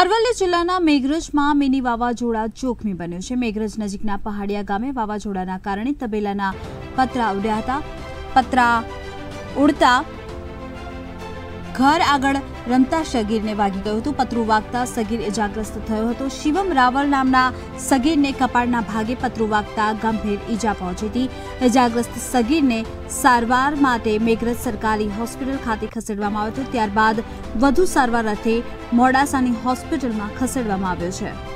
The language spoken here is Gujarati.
અરવલ્લી જિલ્લાના મેઘરજમાં મિની વાવાઝોડા જોખમી બન્યું છે। મેઘરજ નજીકના પહાડીયા ગામે વાવાઝોડાના કારણે તબેલાના પતરા ઉડતા ઘર આગળ રમતા સગીરને વાગી ગયું હતું। પતરું વાગતા સગીર ઇજાગ્રસ્ત થયો હતો। શિવમ રાવલ નામના સગીરને કપાળના ભાગે પતરું વાગતા ગંભીર ઈજા પહોંચી હતી। ઇજાગ્રસ્ત સગીરને સારવાર માટે મેઘરજ સરકારી હોસ્પિટલ ખાતે ખસેડવામાં આવ્યો હતો। ત્યારબાદ વધુ સારવાર અર્થે મોડાસાની હોસ્પિટલમાં ખસેડવામાં આવ્યો છે।